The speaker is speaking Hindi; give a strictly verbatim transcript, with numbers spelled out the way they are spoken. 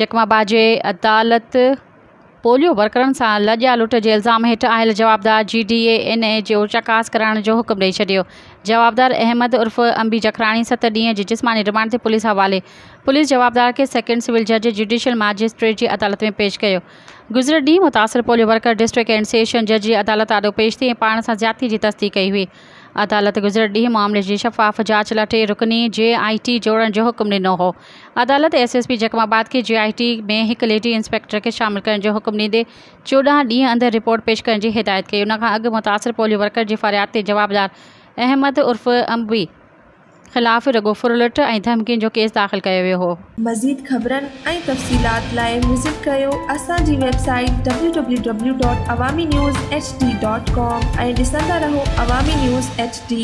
जखमाबाद जे अदालत पोलियो वर्करनि सां लॼा लुट जे इल्ज़ाम हेठि आयल जवाबदार G D A N A जो चकास कराइण जो हुकुम ॾेई छॾियो। जवाबदार अहमद उर्फ अंबी जखरानी सत ॾींहं जी जिसमानी रिमांड ते पुलिस हवाले। पुलिस जवाबदार खे सेकेंड सिविल जज जुडिशियल मजिस्ट्रेट जी अदालत में पेश कयो। गुज़िरियल ॾींहुं मुतासिर polio worker district and session जज जी अदालत आॾो पेश थी ऐं पाण सां ज़्यादती जी तस्दीक़ कई हुई। अदालत गुज़िरियल ॾींहुं मामले जी शफ़ाफ़ जांच लाइ रुकनी जे आई टी जोड़ण जो हुकुम ॾिनो हो। अदालत एस एस पी जखमाबाद खे जे आई टी में हिकु लेडी इंस्पेक्टर खे शामिल करण जो हुकुम ॾींदे चोॾहं ॾींहं अंदरि रिपोर्ट पेश करण जी हिदायत कई। उन खां अॻु मुतासिर पोलियो वर्कर जी फ़रियाद ते जवाबदार अहमद उर्फ अंबी खिलाफ़ रुगो फुरलट ऐं धमकियुनि जो केस दाख़िल कयो वियो हो। मज़ीद ख़बरनि ऐं तफ़सीलात लाइ विज़िट कयो असांजी website W W W dot Awami news H D dot com ऐं ॾिसंदा रहो अवामी न्यूज़ एच डी।